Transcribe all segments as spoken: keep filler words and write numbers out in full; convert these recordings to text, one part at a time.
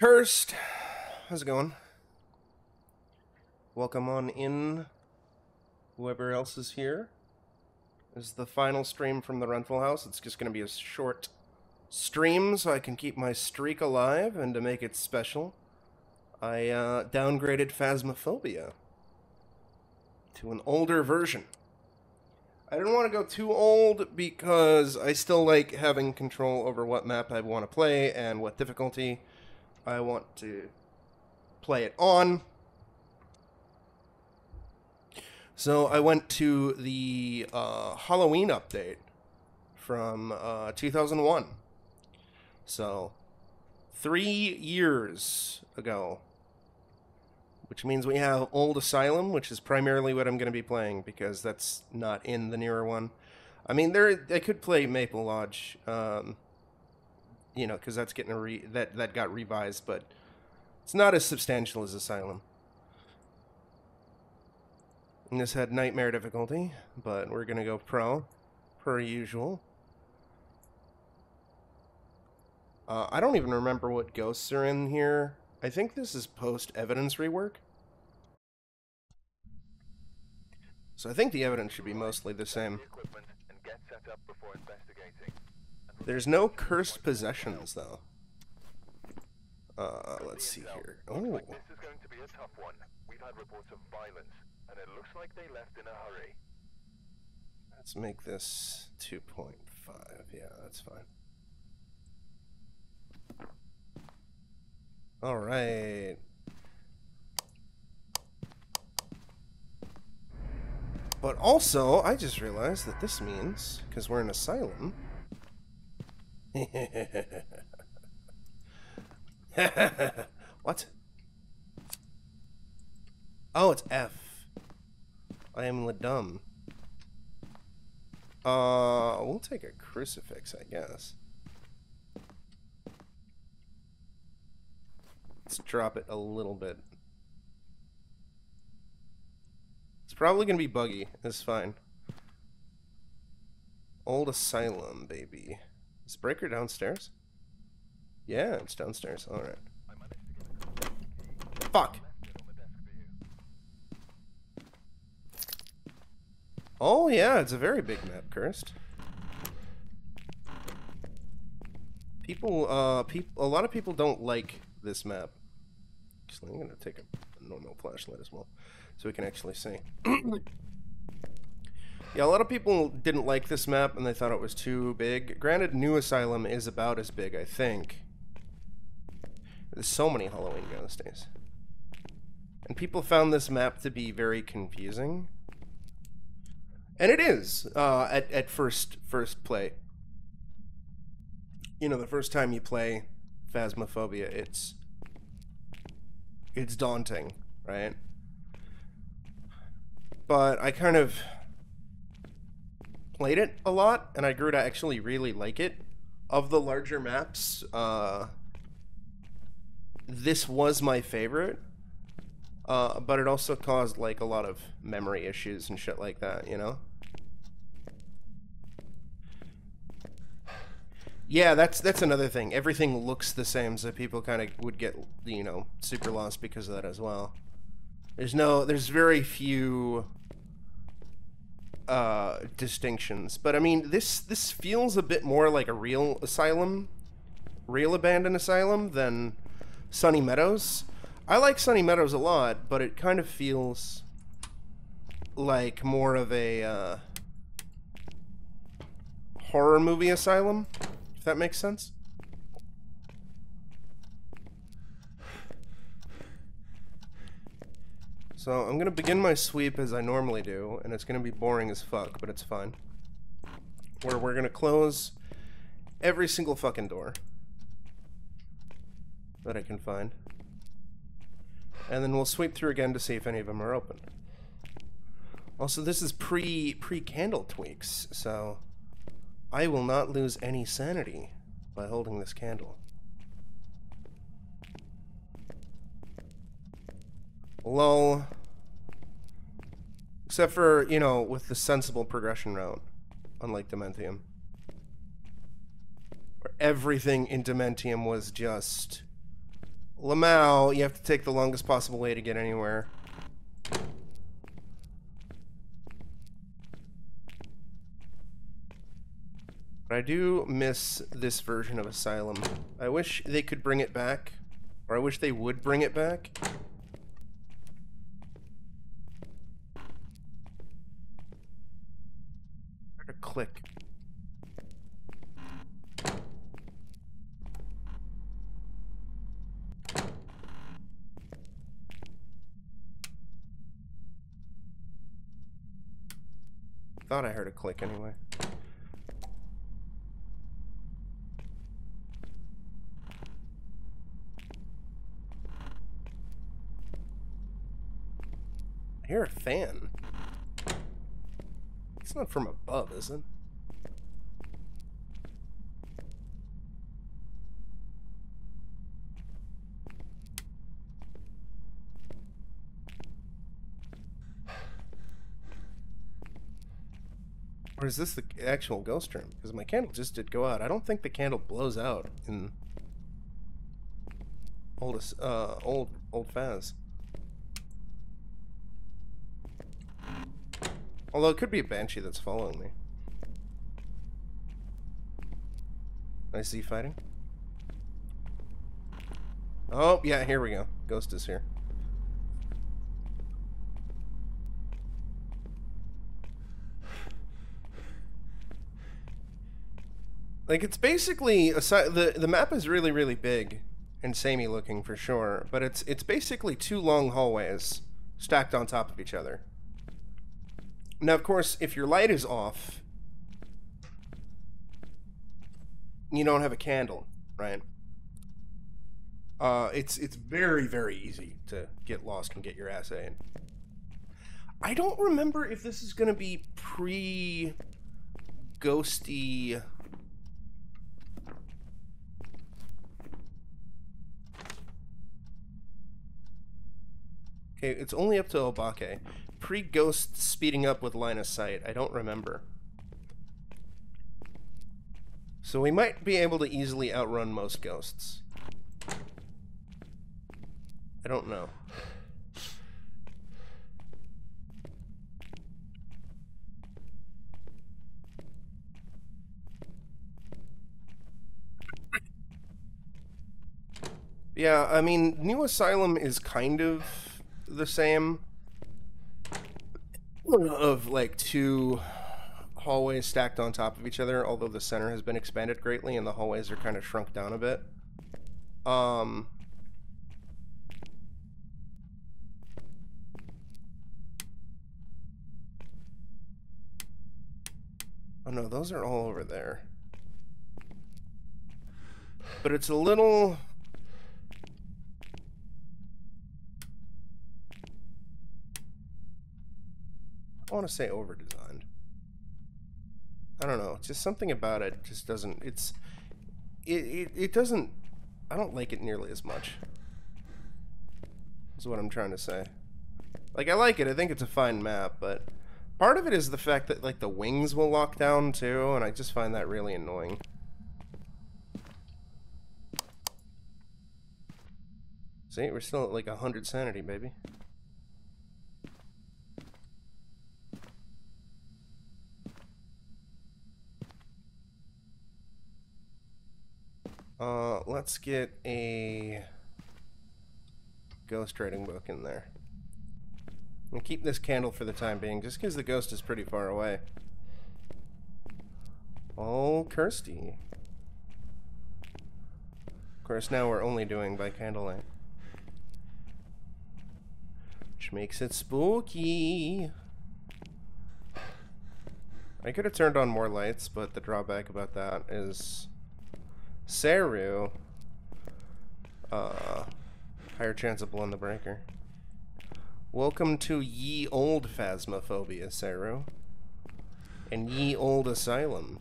Cursed, how's it going? Welcome on in, whoever else is here. This is the final stream from the rental house. It's just going to be a short stream so I can keep my streak alive, and to make it special, I uh, downgraded Phasmophobia to an older version. I didn't want to go too old because I still like having control over what map I want to play and what difficulty I want to play it on. So I went to the uh, Halloween update from uh, two thousand one. So three years ago. Which means we have Old Asylum, which is primarily what I'm going to be playing, because that's not in the newer one. I mean, there I could play Maple Lodge, um, you know, because that's getting a re that that got revised, but it's not as substantial as Asylum. And this had nightmare difficulty, but we're going to go pro, per usual. Uh, I don't even remember what ghosts are in here. I think this is post-evidence rework. So I think the evidence should be mostly the same. There's no cursed possessions, though. Uh, let's see here. Oh. This is going to be a tough one. We've had reports of violence, and it looks like they left in a hurry. Let's make this two point five. Yeah, that's fine. All right. But also, I just realized that this means, because we're in Asylum. What? Oh, it's F. I am the dumb. Uh, we'll take a crucifix, I guess. Let's drop it a little bit. It's probably gonna be buggy. That's fine. Old Asylum, baby. Is breaker downstairs? Yeah, it's downstairs. All right. Fuck. Oh yeah, it's a very big map, cursed. People, uh, people. A lot of people don't like this map. Actually, I'm gonna take a normal flashlight as well, so we can actually see. Yeah, a lot of people didn't like this map, and they thought it was too big. Granted, New Asylum is about as big, I think. There's so many Halloween ghost days. And people found this map to be very confusing. And it is, uh, at, at first, first play. You know, the first time you play Phasmophobia, it's it's daunting, right? But I kind of played it a lot, and I grew to actually really like it. Of the larger maps, uh, this was my favorite, uh, but it also caused like a lot of memory issues and shit like that, you know? Yeah, that's that's another thing. Everything looks the same, so people kind of would get, you know, super lost because of that as well. There's no, there's very few uh, distinctions, but I mean, this this feels a bit more like a real asylum, real abandoned asylum than Sunny Meadows. I like Sunny Meadows a lot, but it kind of feels like more of a uh, horror movie asylum. That makes sense. So I'm gonna begin my sweep as I normally do, and it's gonna be boring as fuck, but it's fine. Where we're gonna close every single fucking door that I can find, and then we'll sweep through again to see if any of them are open. Also, this is pre pre candle tweaks, so I will not lose any sanity by holding this candle. Lol. Except for, you know, with the sensible progression route, unlike Dementium, where everything in Dementium was just Lamau, you have to take the longest possible way to get anywhere. But I do miss this version of Asylum. I wish they could bring it back, or I wish they would bring it back. Where to click? Thought I heard a click anyway. I hear a fan. It's not from above, is it? Or is this the actual ghost room? Because my candle just did go out. I don't think the candle blows out in old uh, old old Phaz. Although it could be a banshee that's following me. I see fighting. Oh, yeah, here we go. Ghost is here. Like, it's basically, the, the map is really, really big and samey looking for sure, but it's, it's basically two long hallways stacked on top of each other. Now, of course, if your light is off, you don't have a candle, right? Uh, it's it's very, very easy to get lost and get your ass in. I don't remember if this is going to be pre-ghosty... Okay, it's only up to Obake. Pre-ghost speeding up with line of sight. I don't remember. So we might be able to easily outrun most ghosts. I don't know. Yeah, I mean, New Asylum is kind of the same. Of like two hallways stacked on top of each other, although the center has been expanded greatly and the hallways are kind of shrunk down a bit. Um, oh no, those are all over there. But it's a little... I want to say over-designed. I don't know. Just something about it just doesn't... It's... It, it, it doesn't... I don't like it nearly as much. Is what I'm trying to say. Like, I like it. I think it's a fine map, but... Part of it is the fact that, like, the wings will lock down, too, and I just find that really annoying. See? We're still at, like, one hundred sanity, baby. Uh, let's get a ghost writing book in there. We'll keep this candle for the time being, just because the ghost is pretty far away. Oh, Kirsty. Of course, now we're only doing by candlelight. Which makes it spooky. I could have turned on more lights, but the drawback about that is... Seru, uh, higher chance of blowing the breaker. Welcome to ye old Phasmophobia, Seru, and ye old Asylum.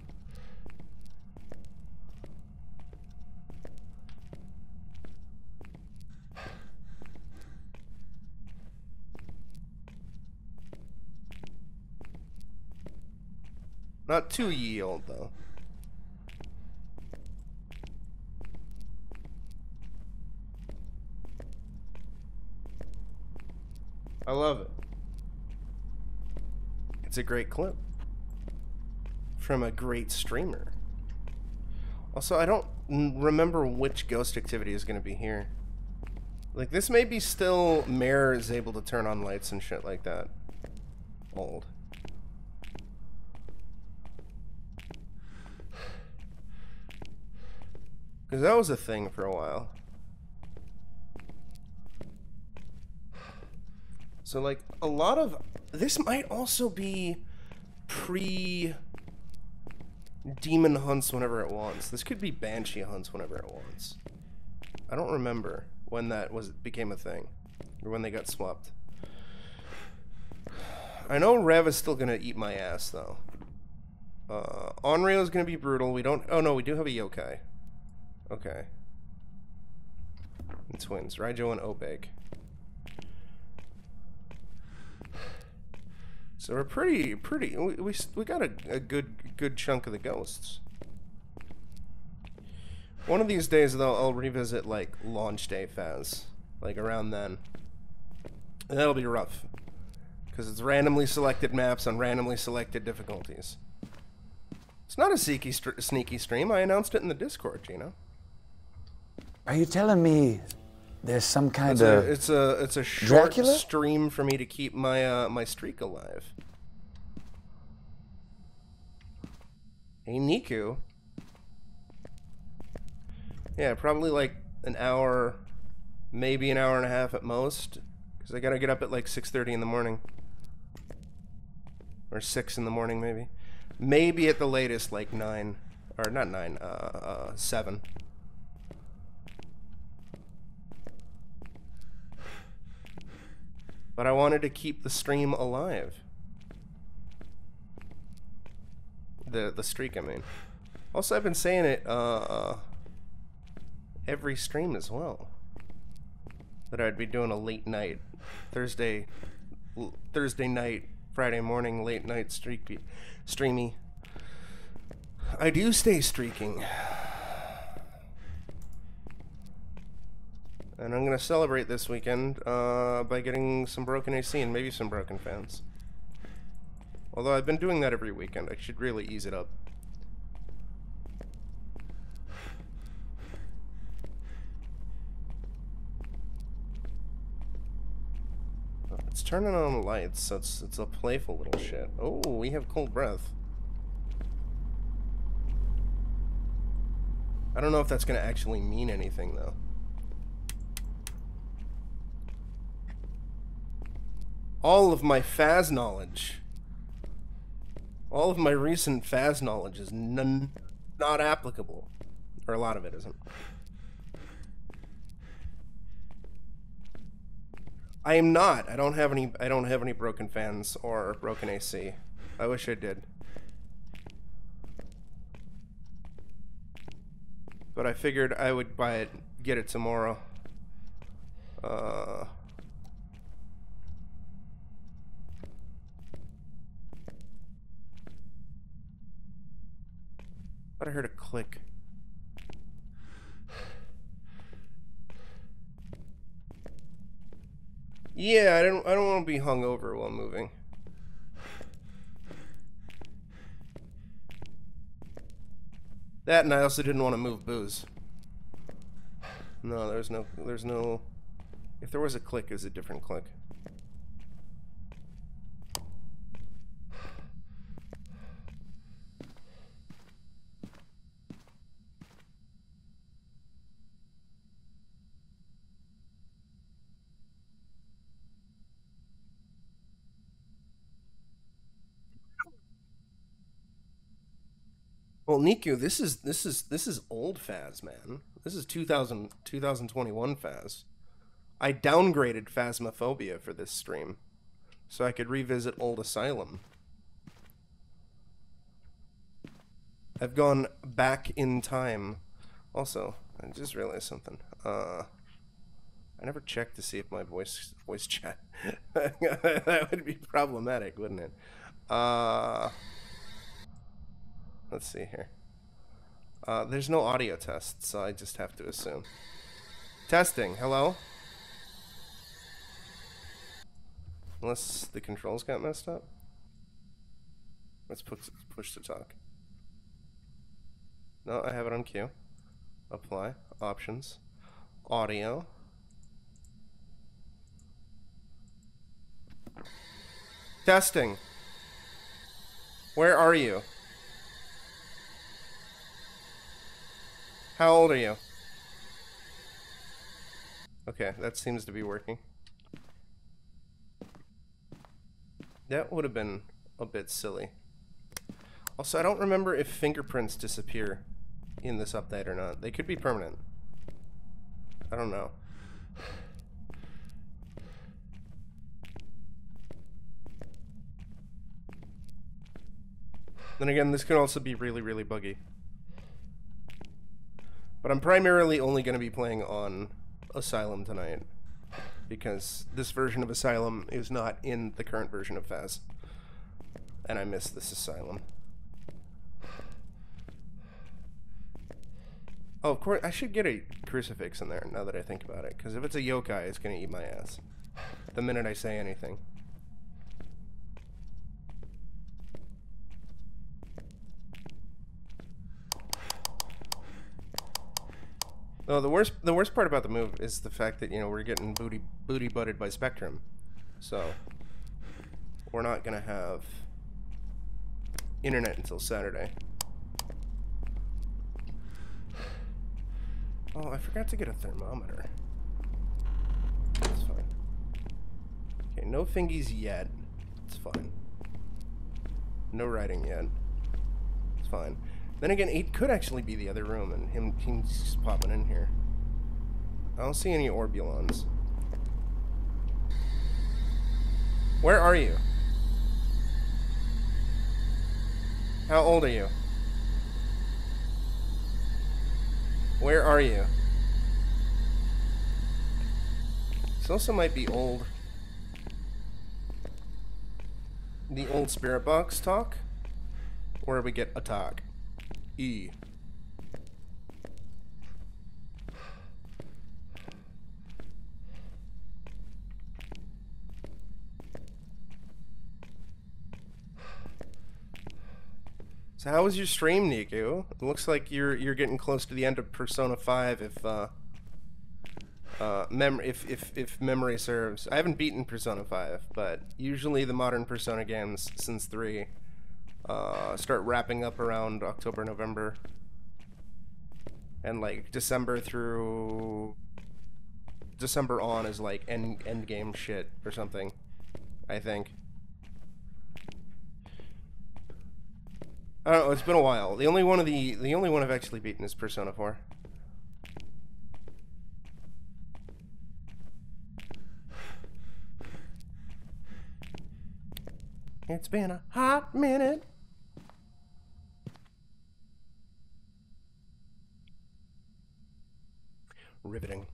Not too ye old though. I love it. It's a great clip from a great streamer. Also, I don't remember which ghost activity is going to be here. Like, this may be still Mare is able to turn on lights and shit like that. Old. Because that was a thing for a while. So, like, a lot of... This might also be pre... Demon hunts whenever it wants. This could be Banshee hunts whenever it wants. I don't remember when that was became a thing. Or when they got swapped. I know Rev is still gonna eat my ass, though. Uh, Onryo is gonna be brutal. We don't... Oh, no, we do have a yokai. Okay. And twins. Raijo and Obeg. So we're pretty, pretty, we, we, we got a, a good good chunk of the ghosts. One of these days, though, I'll revisit, like, launch day Phaz. Like, around then. And that'll be rough. Because it's randomly selected maps on randomly selected difficulties. It's not a sneaky, st sneaky stream. I announced it in the Discord, Gino. Are you telling me... There's some kind of a, it's a it's a short Dracula? stream for me to keep my uh, my streak alive. Hey Niku. Yeah, probably like an hour, maybe an hour and a half at most, because I gotta get up at like six thirty in the morning, or six in the morning maybe, maybe at the latest like nine, or not nine, uh, uh seven. But I wanted to keep the stream alive. The the streak, I mean. Also, I've been saying it uh, every stream as well. That I'd be doing a late night, Thursday, Thursday night, Friday morning, late night streaky, streamy. I do stay streaking. And I'm gonna celebrate this weekend uh, by getting some broken A C and maybe some broken fans. Although I've been doing that every weekend, I should really ease it up. It's turning on the lights, so it's it's a playful little shit. Oh, we have cold breath. I don't know if that's gonna actually mean anything though. All of my Phaz knowledge, all of my recent Phaz knowledge is none, not applicable. Or a lot of it isn't. I am not. I don't have any, I don't have any broken fans or broken A C. I wish I did. But I figured I would buy it, get it tomorrow. Uh... But I heard a click. Yeah, I don't. I don't want to be hungover while moving. That, and I also didn't want to move booze. No, there's no. There's no. If there was a click, it was a different click. Well, Niku, this is this is this is old Phaz, man. This is two thousand twenty-one Phaz. I downgraded Phasmophobia for this stream, so I could revisit Old Asylum. I've gone back in time. Also, I just realized something. Uh, I never checked to see if my voice voice chat. That would be problematic, wouldn't it? Uh. Let's see here. Uh, there's no audio test, so I just have to assume. Testing, hello? Unless the controls got messed up. Let's push, push to talk. No, I have it on queue. Apply. Options. Audio. Testing. Where are you? How old are you? Okay, that seems to be working. That would have been a bit silly. Also, I don't remember if fingerprints disappear in this update or not. They could be permanent. I don't know. Then again, this could also be really, really buggy. But I'm primarily only going to be playing on Asylum tonight, because this version of Asylum is not in the current version of Phas. And I miss this Asylum. Oh, of course, I should get a crucifix in there, now that I think about it, because if it's a yokai, it's going to eat my ass the minute I say anything. No, the worst the worst part about the move is the fact that, you know, we're getting booty booty butted by Spectrum. So we're not gonna have internet until Saturday. Oh, I forgot to get a thermometer. That's fine. Okay, no fingies yet. It's fine. No writing yet. It's fine. Then again, it could actually be the other room, and him he's popping in here. I don't see any Orbulons. Where are you? How old are you? Where are you? This also might be old. The old spirit box talk? Where we get a talk. E. So how was your stream, Niku? It looks like you're you're getting close to the end of Persona five if uh uh mem if if if memory serves. I haven't beaten Persona five, but usually the modern Persona games since three Uh, start wrapping up around October, November, and like December through December on is like end end game shit or something, I think. I don't know. It's been a while. The only one of the the only one I've actually beaten is Persona four. It's been a hot minute. Riveting.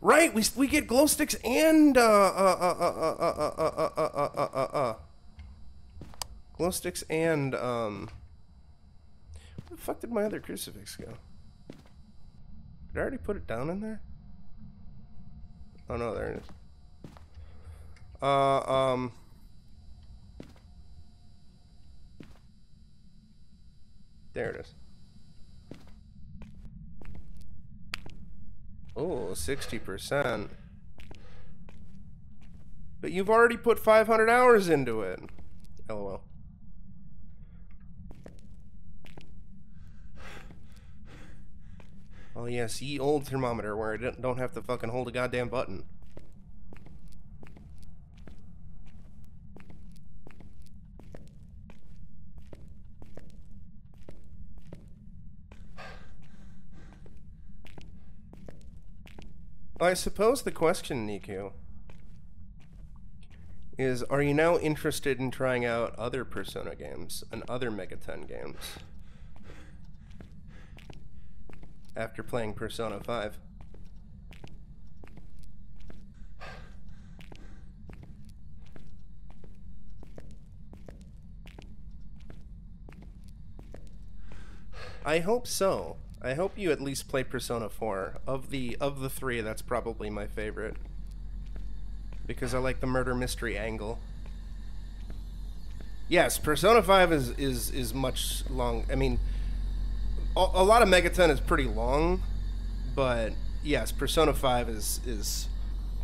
Right, we we get glow sticks and uh uh uh uh uh uh uh uh uh uh uh uh glow sticks and um. Where the fuck did my other crucifix go? Did I already put it down in there? Oh no, there it is. Uh, um. There it is. Oh, sixty percent. But you've already put five hundred hours into it. LOL. Oh, yes, ye old thermometer where I don't have to fucking hold a goddamn button. I suppose the question, Niku, is are you now interested in trying out other Persona games and other Mega Ten games after playing Persona five? I hope so. I hope you at least play Persona four. Of the of the three, that's probably my favorite. because I like the murder mystery angle. Yes, Persona five is is is much long. I mean, a, a lot of Mega Ten is pretty long, but yes, Persona five is is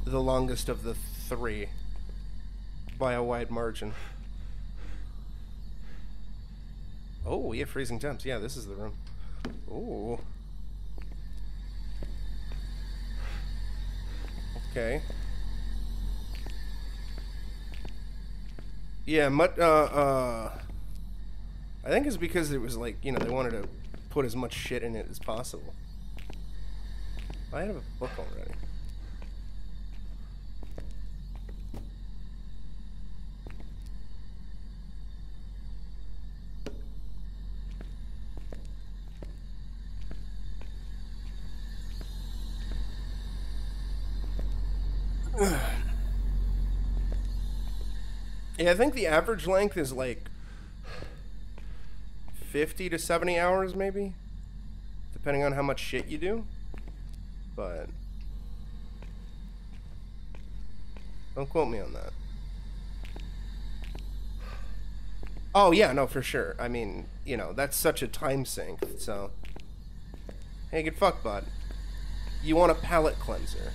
the longest of the three by a wide margin. Oh, yeah, freezing temps. Yeah, this is the room. Oh. Okay. Yeah, much, uh, uh, I think it's because it was like, you know, they wanted to put as much shit in it as possible. I have a book already. Yeah, I think the average length is like fifty to seventy hours, maybe, depending on how much shit you do. But don't quote me on that. Oh yeah, no, for sure. I mean, you know, that's such a time sink. So hey, good fuck, bud. You want a palate cleanser?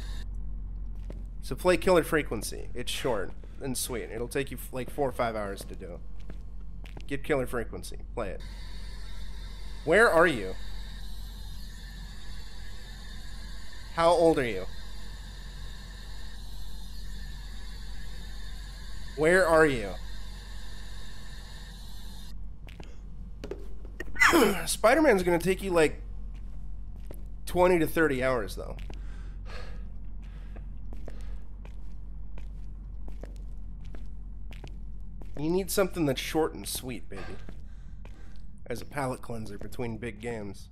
So play Killer Frequency. It's short and sweet. It'll take you like four or five hours to do. Get Killer Frequency. Play it. Where are you? How old are you? Where are you? Spider-Man's gonna take you like twenty to thirty hours though. You need something that's short and sweet, baby. As a palate cleanser between big games.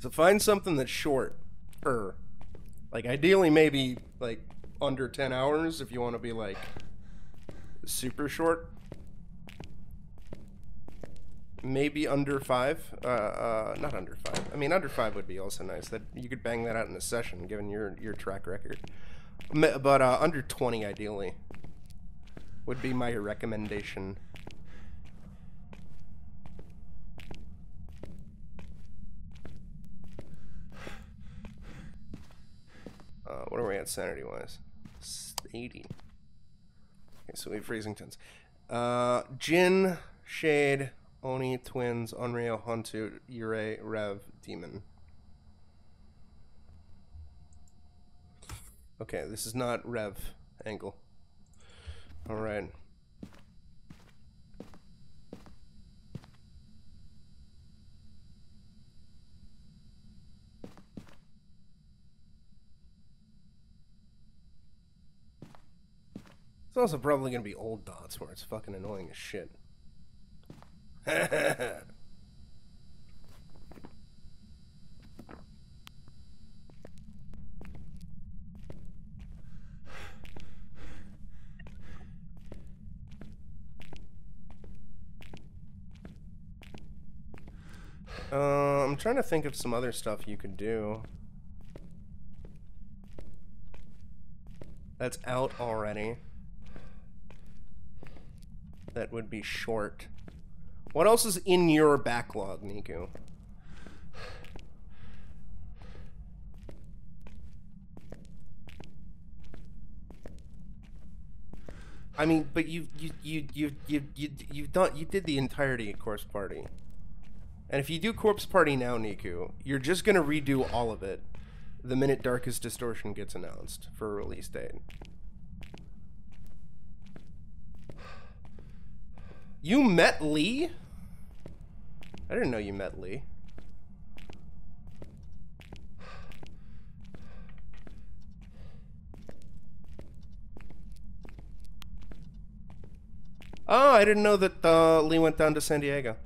So find something that's short-er. Like, ideally, maybe, like, under ten hours if you want to be, like, super short. Maybe under five. Uh, uh, not under five. I mean, under five would be also nice. That you could bang that out in a session, given your, your track record. But uh, under twenty, ideally, would be my recommendation. Uh, what are we at sanity-wise? eighty. Okay, so we have freezing tons. Uh, Jin, Shade, Oni, Twins, Unreal, Huntu, Yurei, Rev, Demon. Okay, this is not Rev angle. Alright. It's also probably gonna be old dots where it's fucking annoying as shit. uh, I'm trying to think of some other stuff you could do. That's out already. That would be short. What else is in your backlog, Niku? I mean, but you you you you you you you've done you did the entirety of Corpse Party, and if you do Corpse Party now, Niku, you're just gonna redo all of it the minute Darkest Distortion gets announced for a release date. You met Lee? I didn't know you met Lee. Oh, I didn't know that uh, Lee went down to San Diego.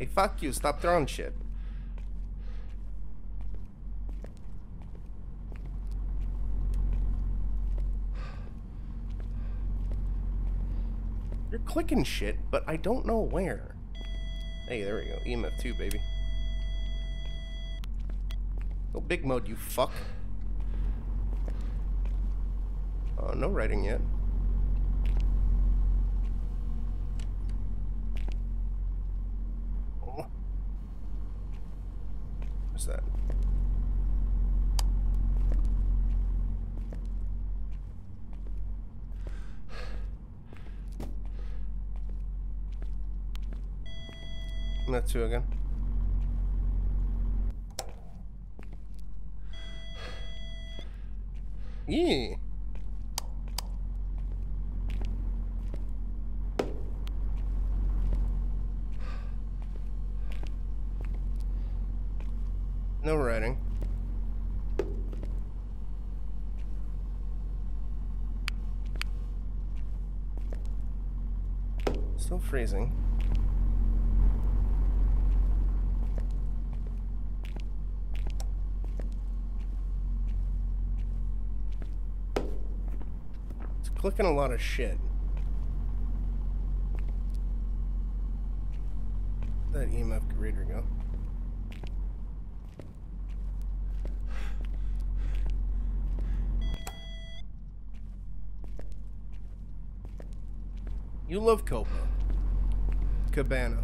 Hey, fuck you. Stop throwing shit. You're clicking shit, but I don't know where. Hey, there we go. E M F two, baby. Go big mode, you fuck. Oh, no writing yet. Oh. What's that? That two again. Yeah. No writing. Still freezing. It's clicking a lot of shit. Where'd that E M F reader go? You love Copa. Cabana.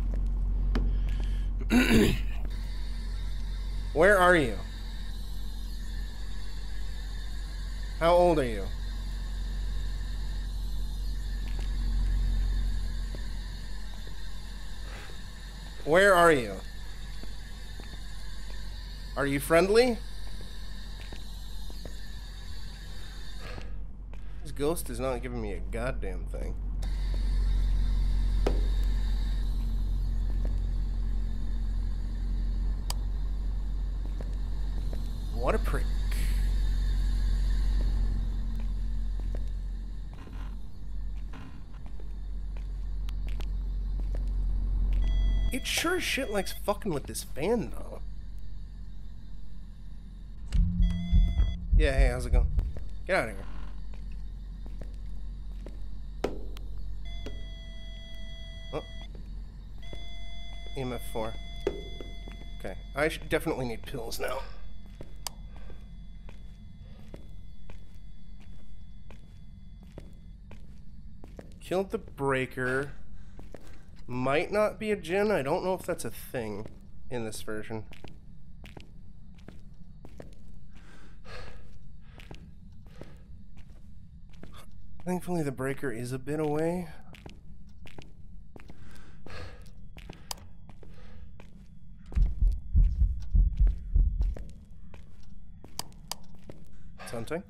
Where are you? How old are you? Where are you? Are you friendly? This ghost is not giving me a goddamn thing. What a prick. It sure as shit likes fucking with this fan, though. Yeah, hey, how's it going? Get out of here. Oh. E M F four. Okay, I should definitely need pills now. Killed the breaker. Might not be a djinn. I don't know if that's a thing in this version. Thankfully, the breaker is a bit away. It's hunting.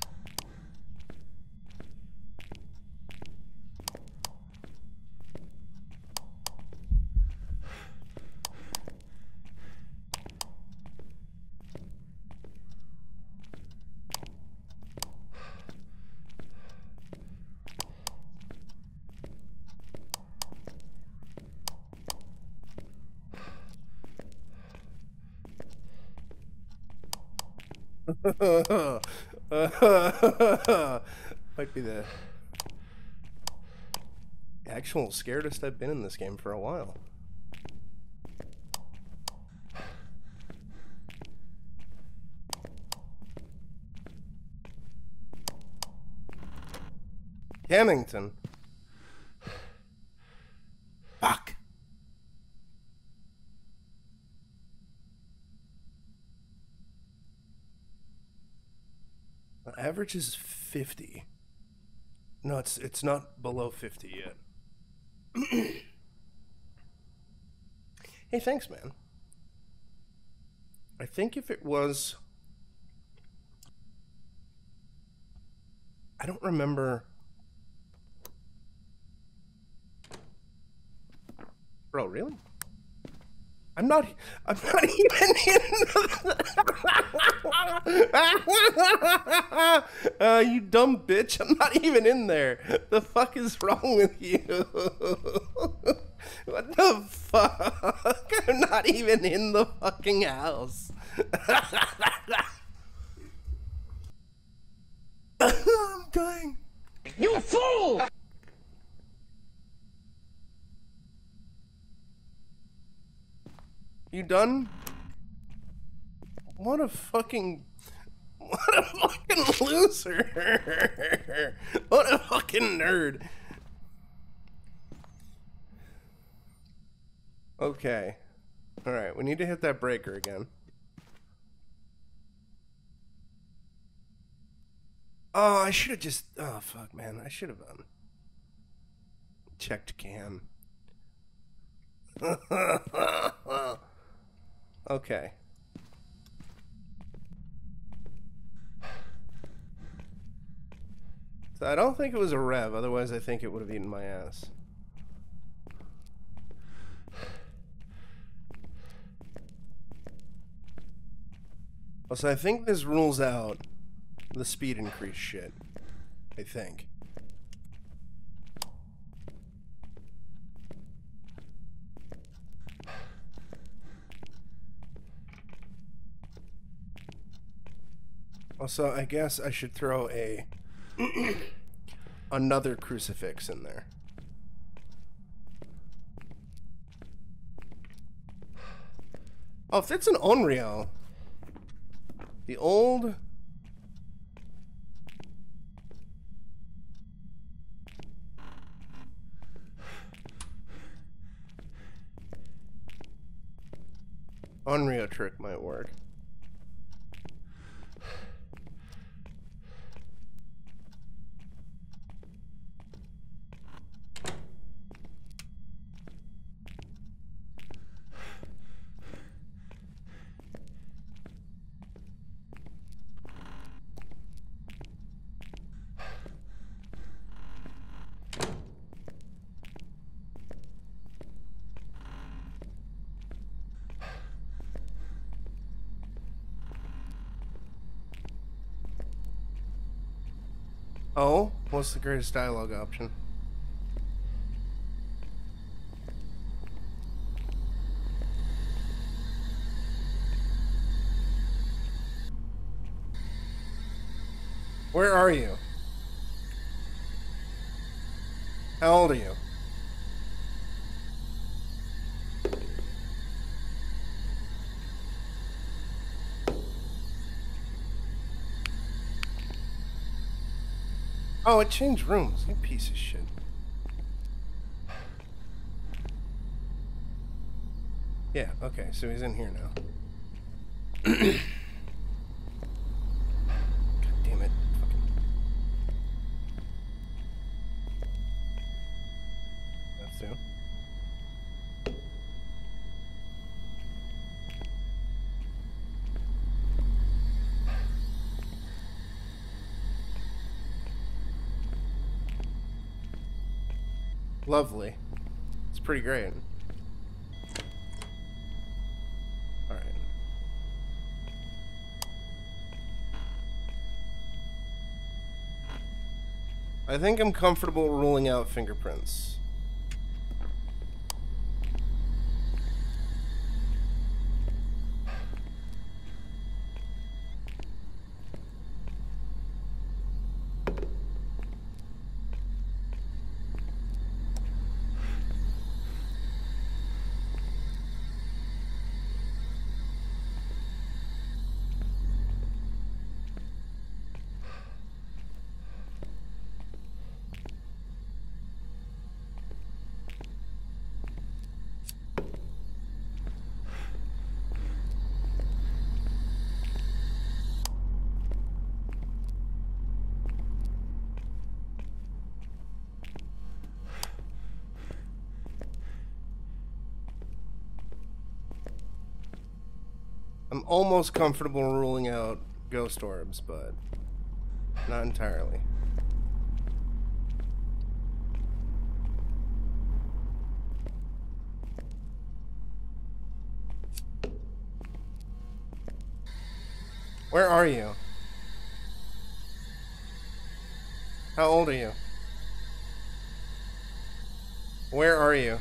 Might be the actual scaredest I've been in this game for a while. Cammington. Fuck. Average is fifty. No, it's it's not below fifty yet. Hey, thanks, man. I think if it was, I don't remember. Bro, really? I'm not, I'm not even in the uh, you dumb bitch, I'm not even in there. The fuck is wrong with you? What the fuck? I'm not even in the fucking house. I'm dying. You fool! You done? What a fucking... What a fucking loser! What a fucking nerd! Okay. Alright, we need to hit that breaker again. Oh, I should've just... Oh, fuck, man. I should've, um... checked cam. Okay. So I don't think it was a rev, otherwise I think it would have eaten my ass. Also, I think this rules out the speed increase shit. I think. Also, I guess I should throw a another crucifix in there. Oh, if it's an Onryo. The old... Onryo trick might work. Oh, what's the greatest dialogue option? Where are you? How old are you? Oh, it changed rooms, you piece of shit. Yeah, okay, so he's in here now. God damn it. That's him. Lovely. It's pretty great. Alright. I think I'm comfortable ruling out fingerprints. I'm almost comfortable ruling out ghost orbs, but not entirely. Where are you? How old are you? Where are you?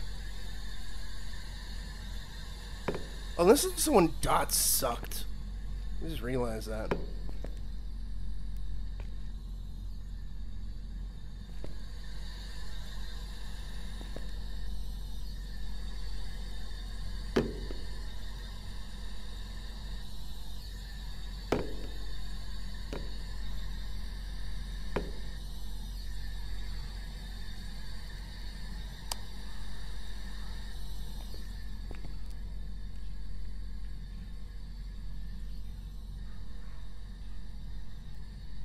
Unless someone dot sucked. I just realized that.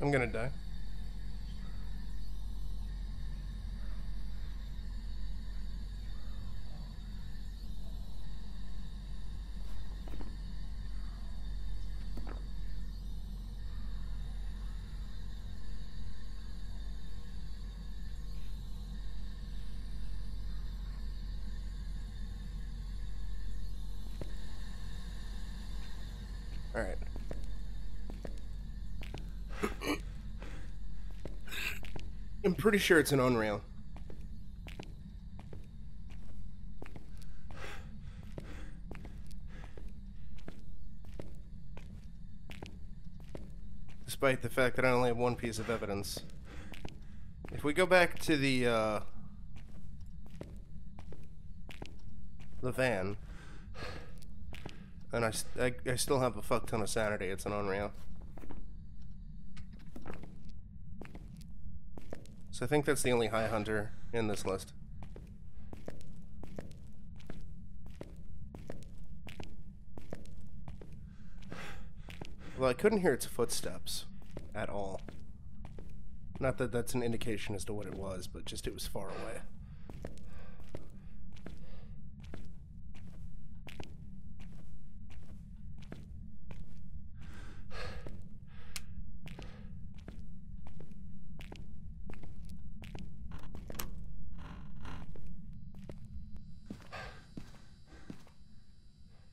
I'm gonna die. All right. I'm pretty sure it's an Unreal. Despite the fact that I only have one piece of evidence. If we go back to the, uh... the van. And I, I, I still have a fuck ton of sanity, it's an Unreal. I think that's the only high hunter in this list. Well, I couldn't hear its footsteps at all. Not that that's an indication as to what it was, but just it was far away.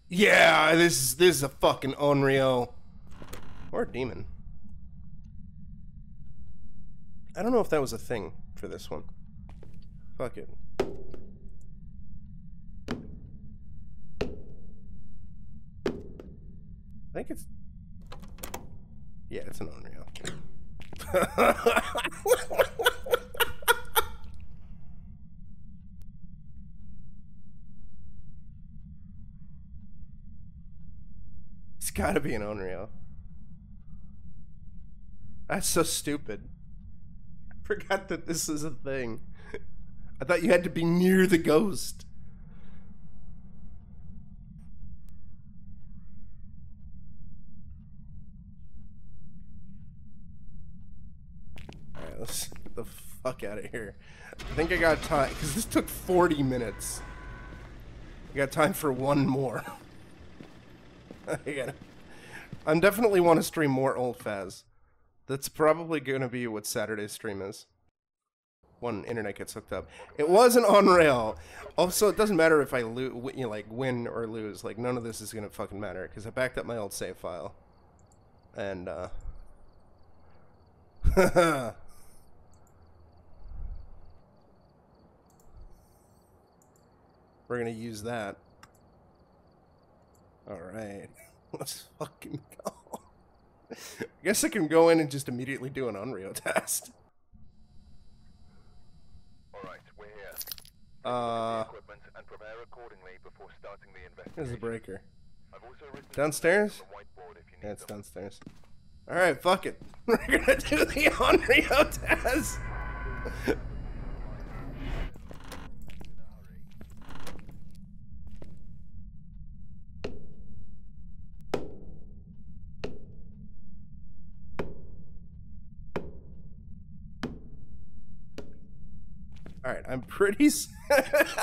Yeah, this is this is a fucking Unreal. Or a demon. I don't know if that was a thing for this one. Fuck it. I think it's yeah, it's an Unreal. Gotta be an Unreal. That's so stupid. I forgot that this is a thing. I thought you had to be near the ghost. Alright, let's get the fuck out of here. I think I got time, because this took forty minutes. I got time for one more. I gotta I definitely want to stream more old Phaz. That's probably going to be what Saturday's stream is. When internet gets hooked up. It was an Unreal. Also, it doesn't matter if I lo you know, like win or lose. Like, none of this is going to fucking matter. Because I backed up my old save file. And, uh... haha. We're going to use that. Alright. Let's fucking go. I guess I can go in and just immediately do an Unreal test. Alright, we're here. Uh, equipment and prepare accordingly before starting the investigation. There's a breaker. I've also written downstairs? Yeah, it's downstairs. Alright, fuck it. We're gonna do the Unreal test! Alright, I'm pretty s I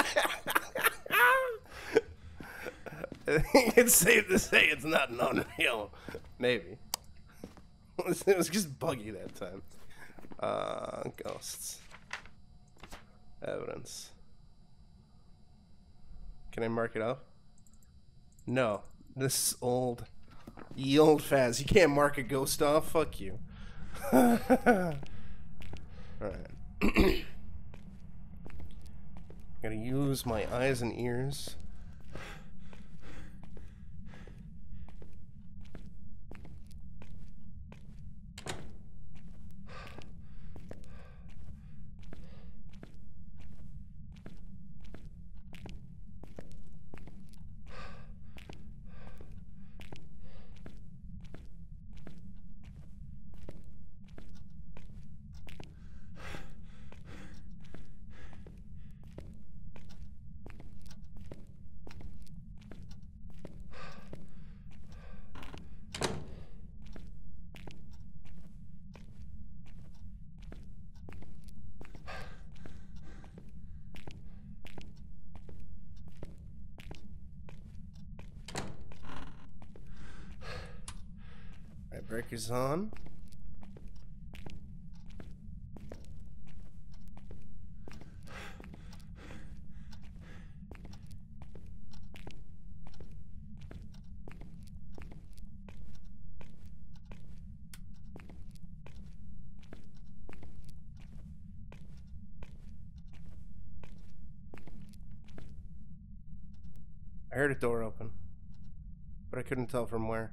think it's safe to say it's not an Unreal. Maybe. It was just buggy that time. Uh, ghosts. Evidence. Can I mark it up? No. This is old. Ye old Phaz. You can't mark a ghost off? Fuck you. Alright. Gotta use my eyes and ears. breakers on. I heard a door open, but I couldn't tell from where.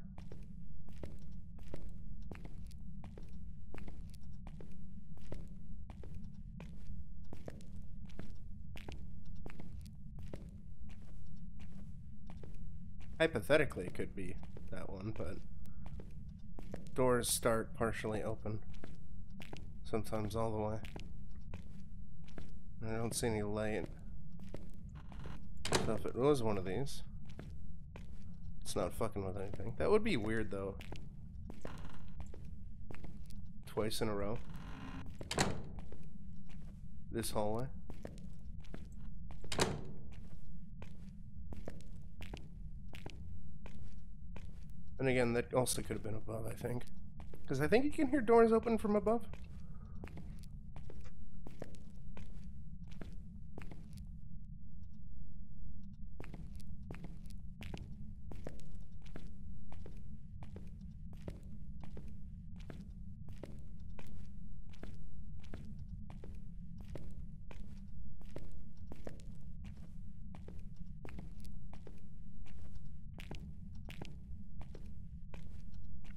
Hypothetically, it could be that one, but doors start partially open, sometimes all the way. And I don't see any light. So if it was one of these, it's not fucking with anything. That would be weird though. Twice in a row. This hallway. And again, that also could have been above, I think. Because I think you can hear doors open from above.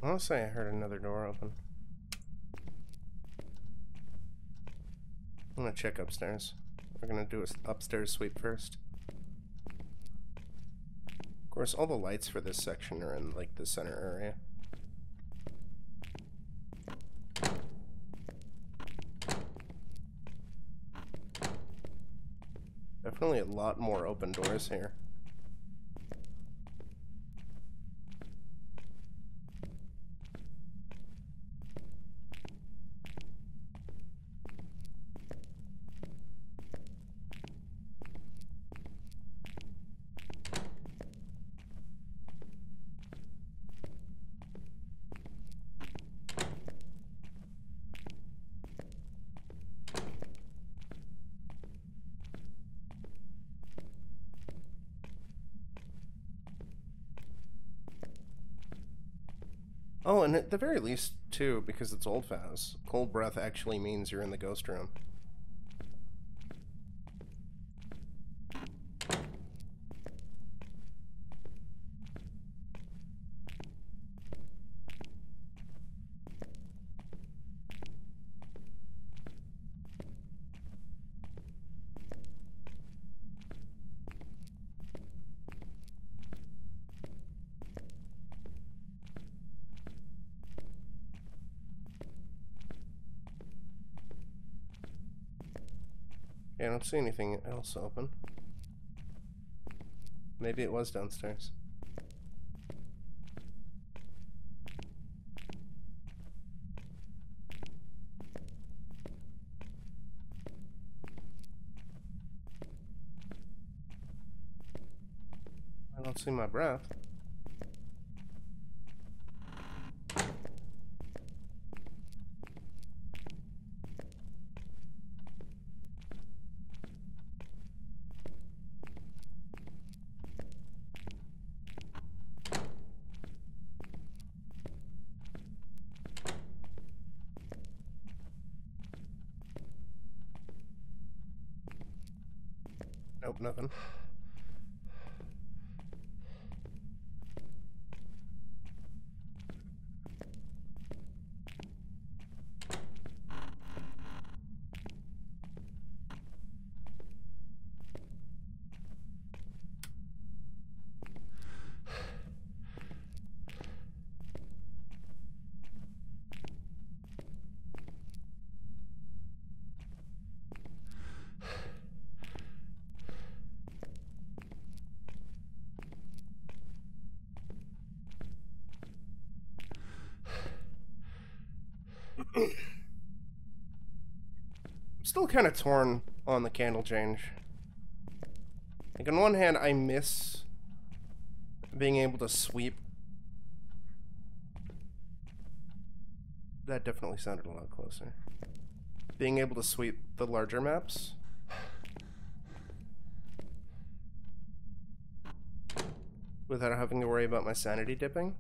I'll say I heard another door open. I'm gonna check upstairs. We're gonna do an upstairs sweep first. Of course, all the lights for this section are in like the center area. Definitely a lot more open doors here. Oh, and at the very least, too, because it's old Phas, cold breath actually means you're in the ghost room. I don't see anything else open. Maybe it was downstairs. I don't see my breath. Nope, nothing. I'm still kind of torn on the candle change. Like, on one hand, I miss being able to sweep that definitely sounded a lot closer. Being able to sweep the larger maps. Without having to worry about my sanity dipping.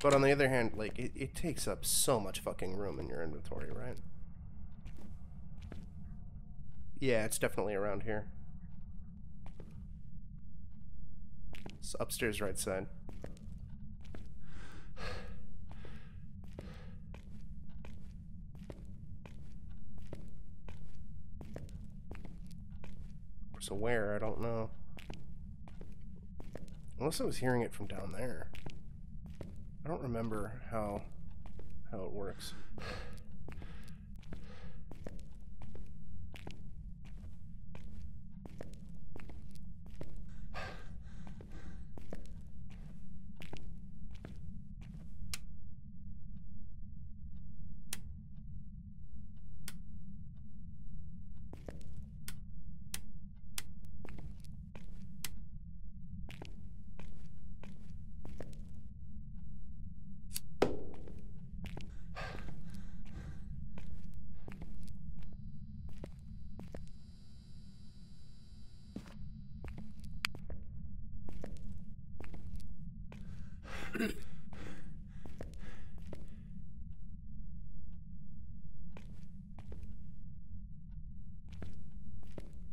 But on the other hand, like, it, it takes up so much fucking room in your inventory, right? Yeah, it's definitely around here. It's upstairs right side. So where? I don't know. Unless I was hearing it from down there. I don't remember how how it works.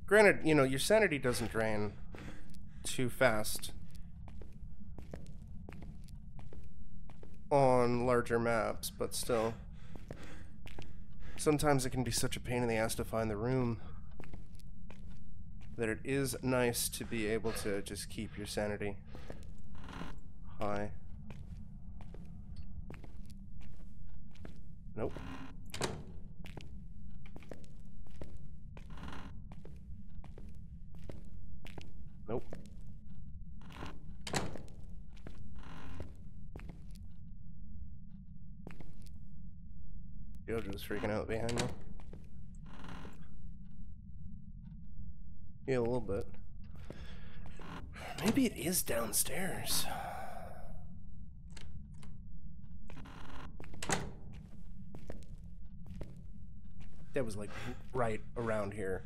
Granted, you know, your sanity doesn't drain too fast on larger maps, but still. Sometimes it can be such a pain in the ass to find the room that it is nice to be able to just keep your sanity high. Nope. Nope. Yojo's freaking out behind me. Yeah, a little bit. Maybe it is downstairs. That was like right around here.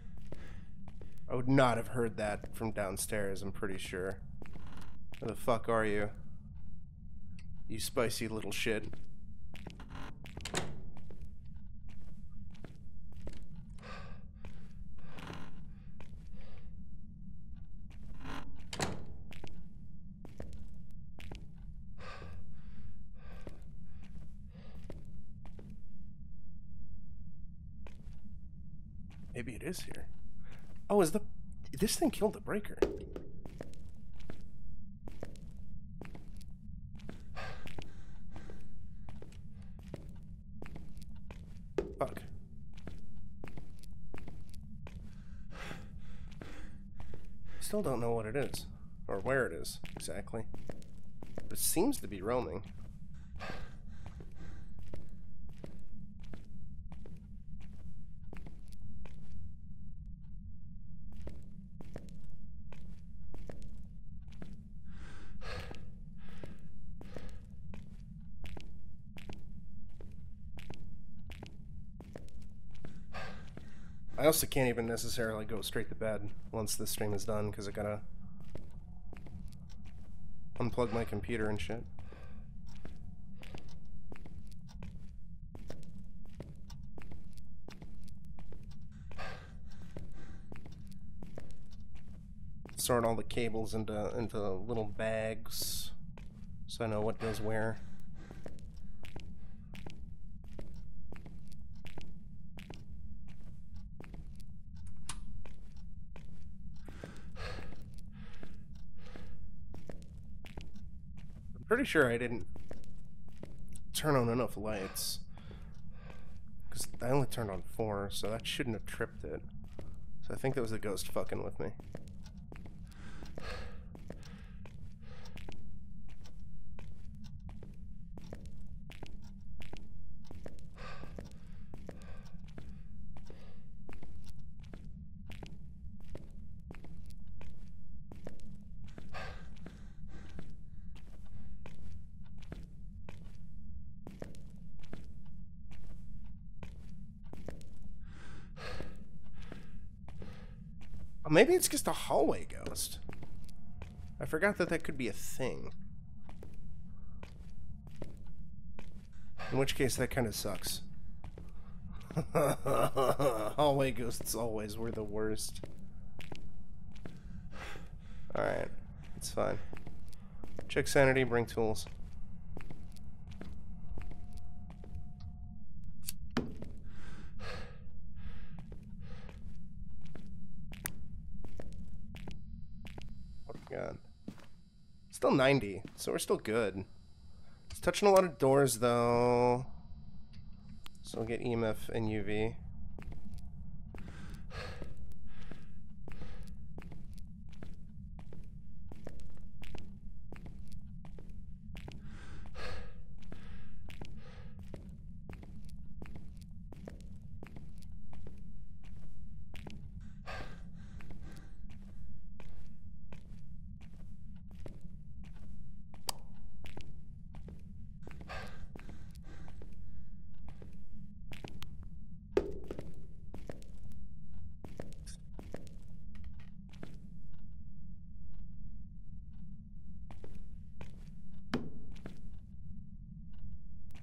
I would not have heard that from downstairs, I'm pretty sure. Where the fuck are you? You spicy little shit. Maybe it is here. Oh, is the... This thing killed the breaker. Fuck. Still don't know what it is. Or where it is, exactly. But it seems to be roaming. I also can't even necessarily go straight to bed once this stream is done, because I gotta unplug my computer and shit. Sort all the cables into, into little bags, so I know what goes where. Pretty sure I didn't turn on enough lights, because I only turned on four, so that shouldn't have tripped it. So I think that was the ghost fucking with me. maybe it's just a hallway ghost. I forgot that that could be a thing. In which case, that kind of sucks. Hallway ghosts always were the worst. Alright, it's fine. Check sanity, bring tools. Oh my god. Still ninety, so we're still good. It's touching a lot of doors though. So we'll get E M F and U V.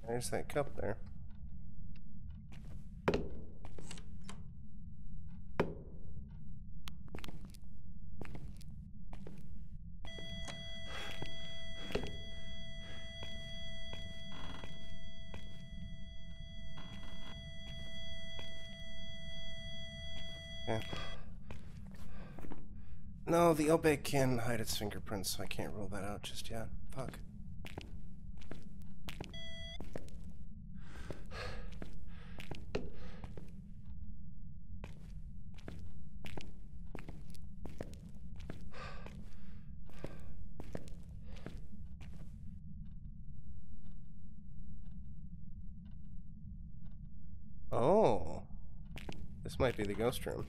There's that cup there. Okay. No, the Obey can hide its fingerprints, so I can't rule that out just yet. Fuck. Might be the ghost room.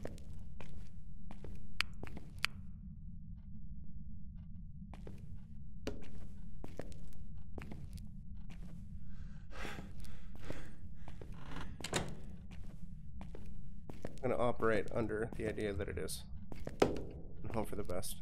I'm gonna operate under the idea that it is, and hope for the best.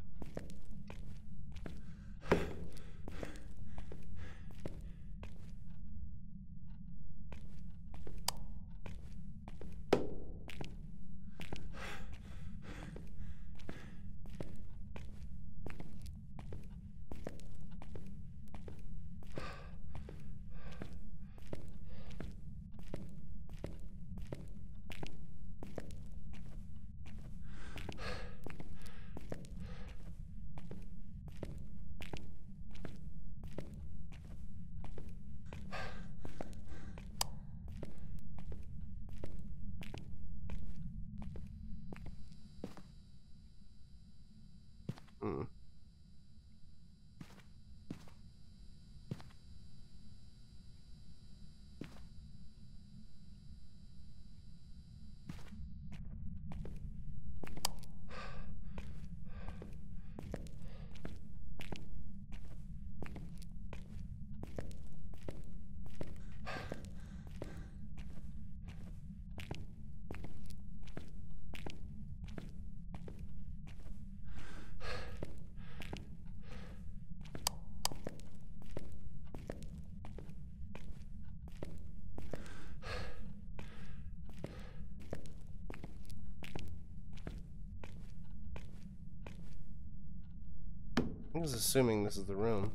I was assuming this is the room.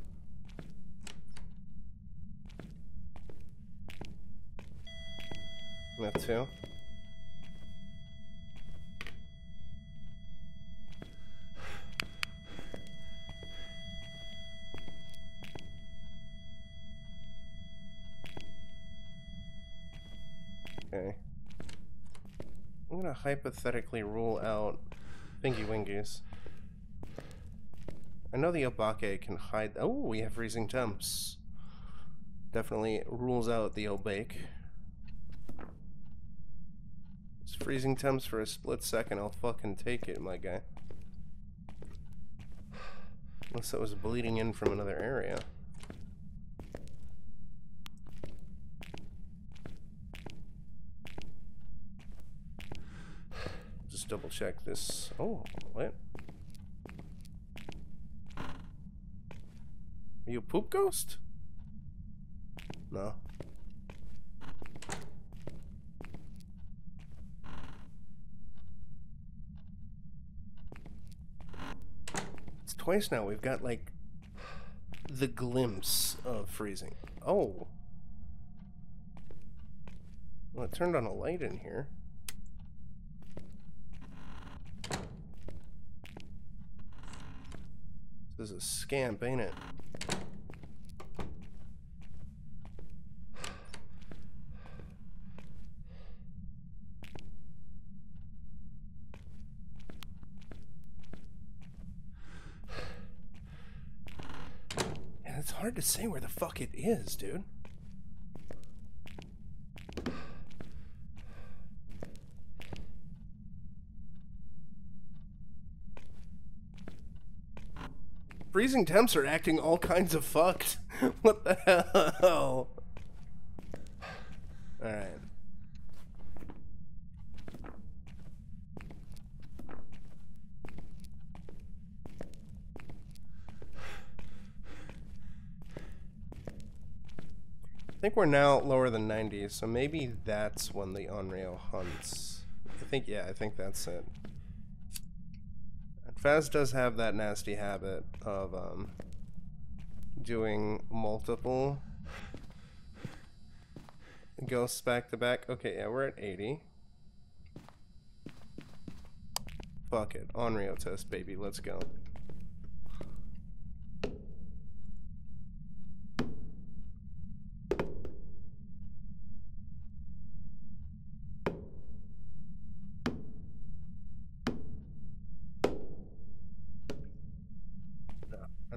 That too. Okay. I'm gonna hypothetically rule out Bingy Wingies. I know the Obake can hide. Oh, we have freezing temps. Definitely rules out the Obake. It's freezing temps for a split second. I'll fucking take it, my guy. Unless that was bleeding in from another area. Just just double check this. Oh, wait. Are you a poop ghost? No. It's twice now. We've got, like, the glimpse of freezing. Oh. Well, it turned on a light in here. This is a scamp, ain't it? And it's hard to say where the fuck it is, dude. Freezing temps are acting all kinds of fucked. What the hell? Alright. I think we're now lower than ninety, so maybe that's when the Unreal hunts. I think, yeah, I think that's it. Phaz does have that nasty habit of um, doing multiple ghosts back to back. Okay, yeah, we're at eighty. Fuck it. Onryo test, baby. Let's go.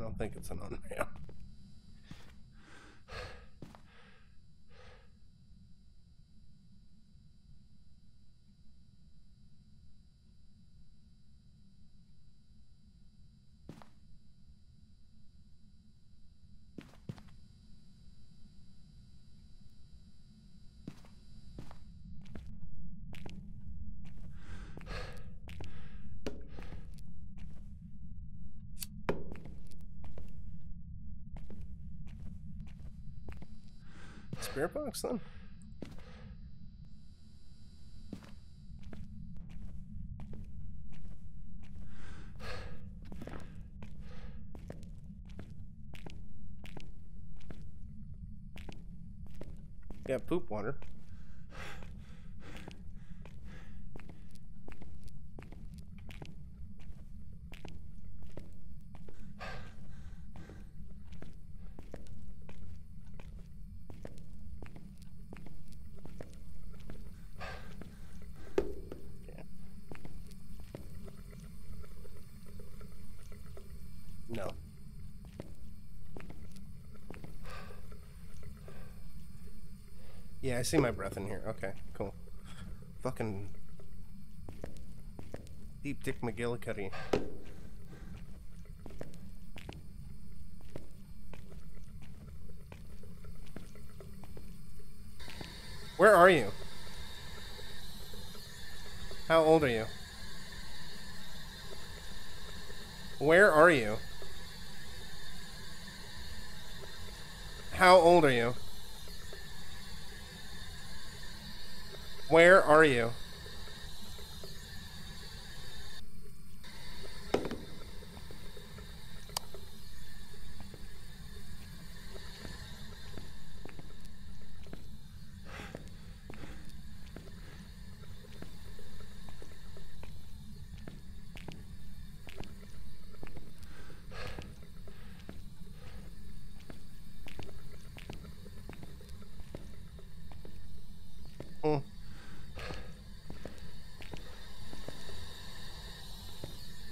I think it's an unreal. Spirit box then? Yeah, poop water. I see my breath in here. Okay, cool. Fucking deep dick McGillicuddy. Where are you? How old are you? Where are you? How old are you? Where are you?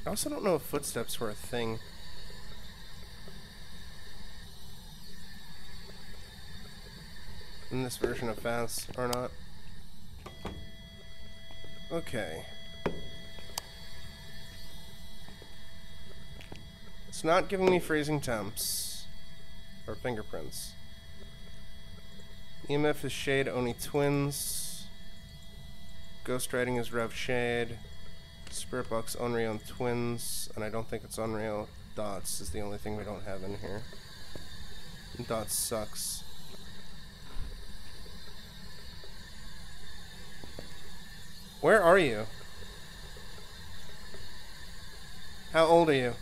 I also don't know if footsteps were a thing. In this version of Phaz or not. Okay. It's not giving me freezing temps. Or fingerprints. E M F is Shade, Oni Twins. Ghost Riding is Rev Shade. Spirit Box, Unreal, and Twins, and I don't think it's Unreal. Dots is the only thing we don't have in here. Dots sucks. Where are you? How old are you?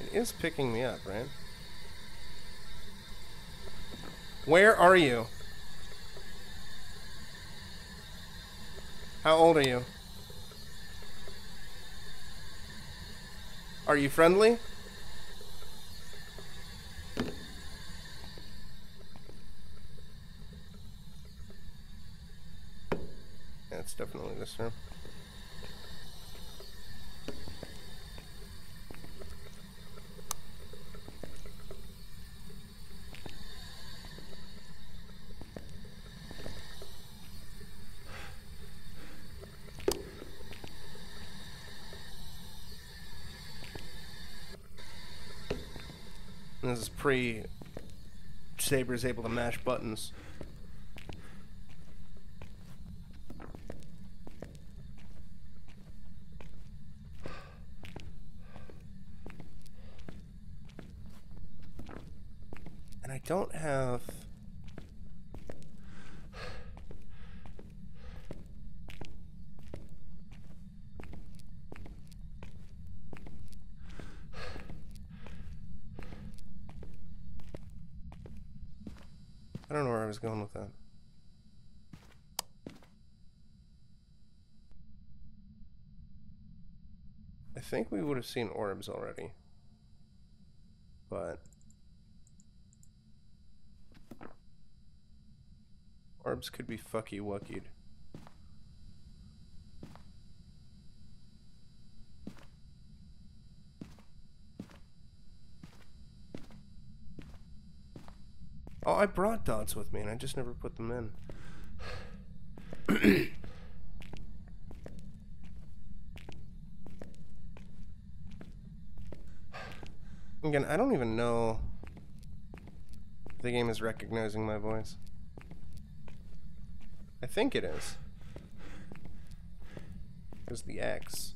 It is picking me up, right? Where are you? How old are you? Are you friendly? That's definitely this room. This is pre Saber's able to mash buttons. And I don't have... I don't know where I was going with that. I think we would have seen orbs already, but orbs could be fucky wuckied. Oh, I brought dots with me, and I just never put them in. Again, I don't even know if the game is recognizing my voice. I think it is. There's the X.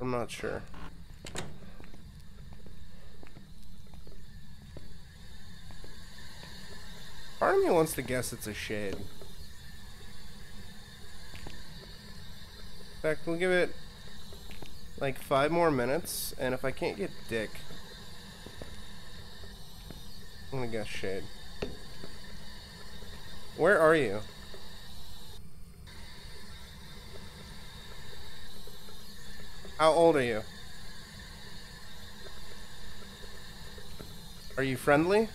I'm not sure. Part of me wants to guess it's a shade. In fact, we'll give it like five more minutes, and if I can't get dick, I'm gonna guess shade. Where are you? How old are you? Are you friendly?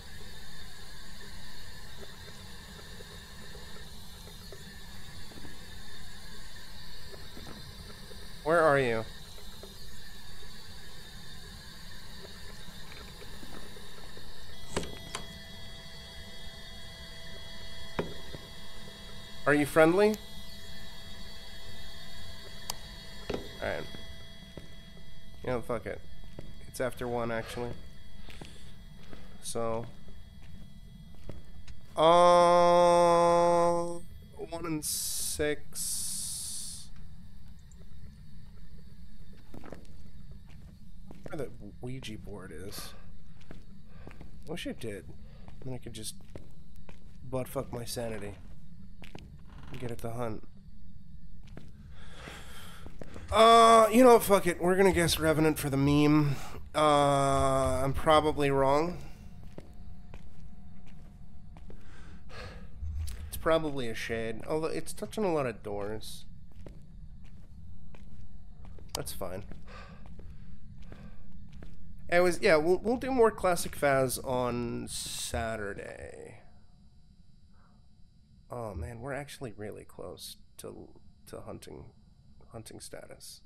Where are you? Are you friendly? Alright. You know, fuck it. It's after one, actually. So... Uh... One and six... that Ouija board is. I wish I did. Then I could just butt fuck my sanity and get at the hunt. Uh, you know what, fuck it. We're gonna guess Revenant for the meme. Uh, I'm probably wrong. It's probably a shade, although it's touching a lot of doors. That's fine. Anyways, yeah, we'll, we'll do more Classic Phaz on Saturday. Oh man, we're actually really close to to hunting hunting status.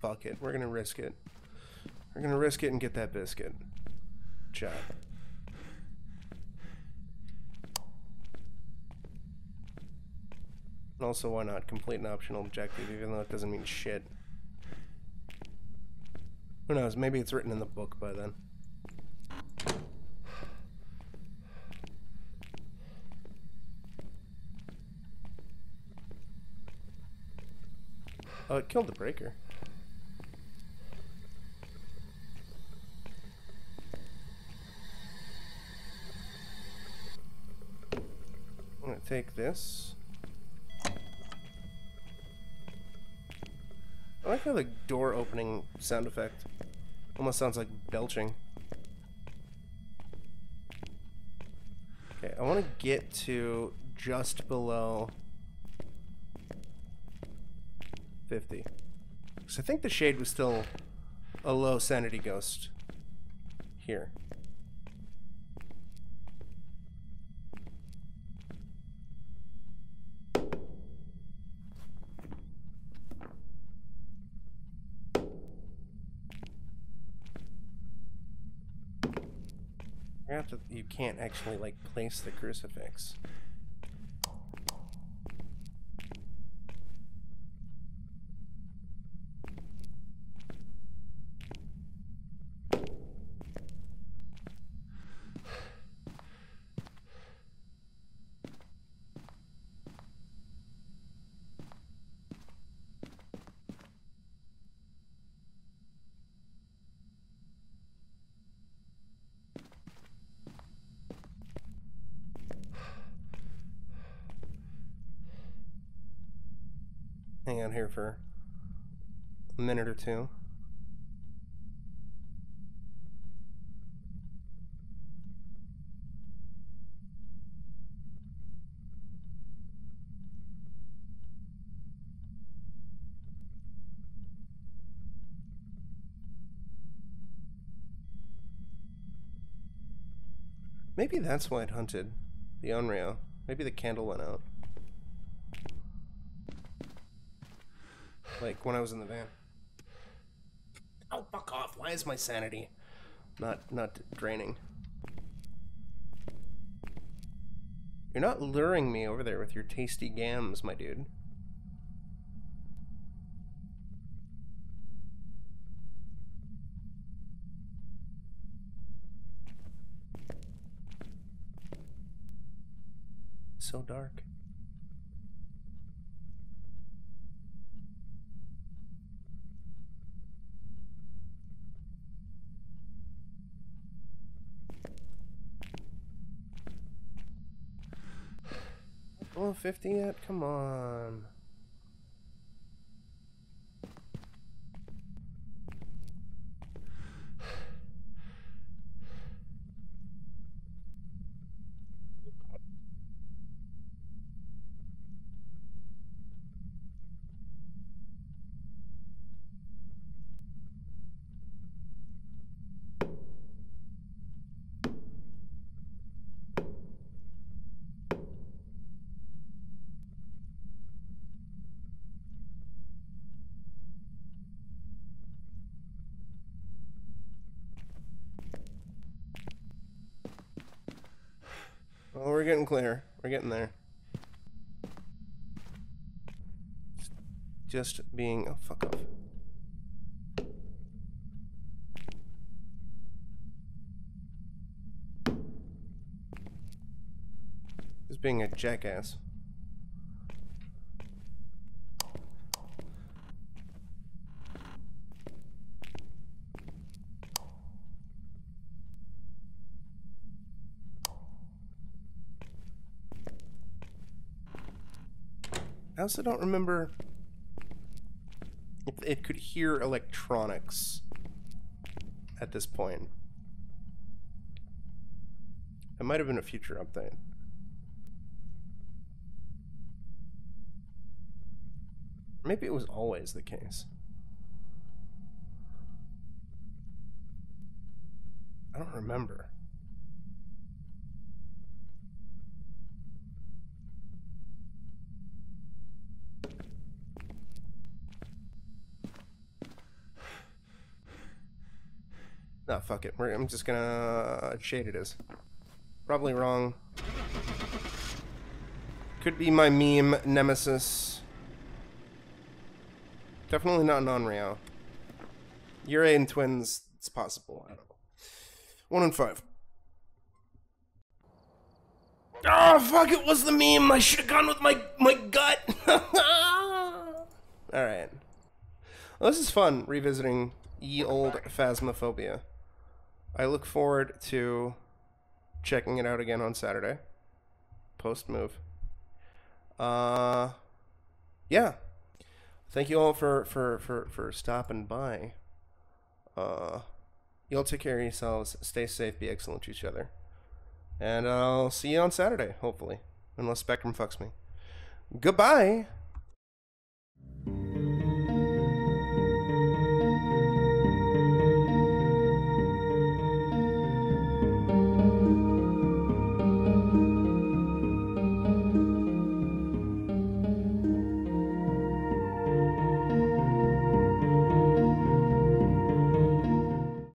Fuck it, we're gonna risk it. We're gonna risk it and get that biscuit. Chat. And also, why not complete an optional objective, even though it doesn't mean shit. Who knows? Maybe it's written in the book by then. Oh, it killed the breaker. I'm gonna take this. I like how the door opening sound effect almost sounds like belching. Okay, I want to get to just below fifty. Because I think the shade was still a low sanity ghost here. You can't actually like place the crucifix. Hang on here for a minute or two. Maybe that's why it hunted the Onryo. Maybe the candle went out. Like when I was in the van. Oh, fuck off. Why is my sanity not not draining? You're not luring me over there with your tasty gams, my dude. So dark. Oh, fifty yet? Come on. Well, we're getting clear. We're getting there. Just being... Oh, fuck off. Just being a jackass. I also don't remember if it could hear electronics at this point. It might have been a future update. Maybe it was always the case. I don't remember. No, fuck it. We're, I'm just gonna shade it as. Probably wrong. Could be my meme nemesis. Definitely not an Onryo. Urine twins, it's possible. I don't know. One in five. Oh, fuck, it was the meme. I should have gone with my, my gut. Alright. Well, this is fun, revisiting ye old Phasmophobia. I look forward to checking it out again on Saturday. Post-move. Uh, yeah. Thank you all for, for, for, for stopping by. Uh, y'all take care of yourselves. Stay safe. Be excellent to each other. And I'll see you on Saturday, hopefully. Unless Spectrum fucks me. Goodbye!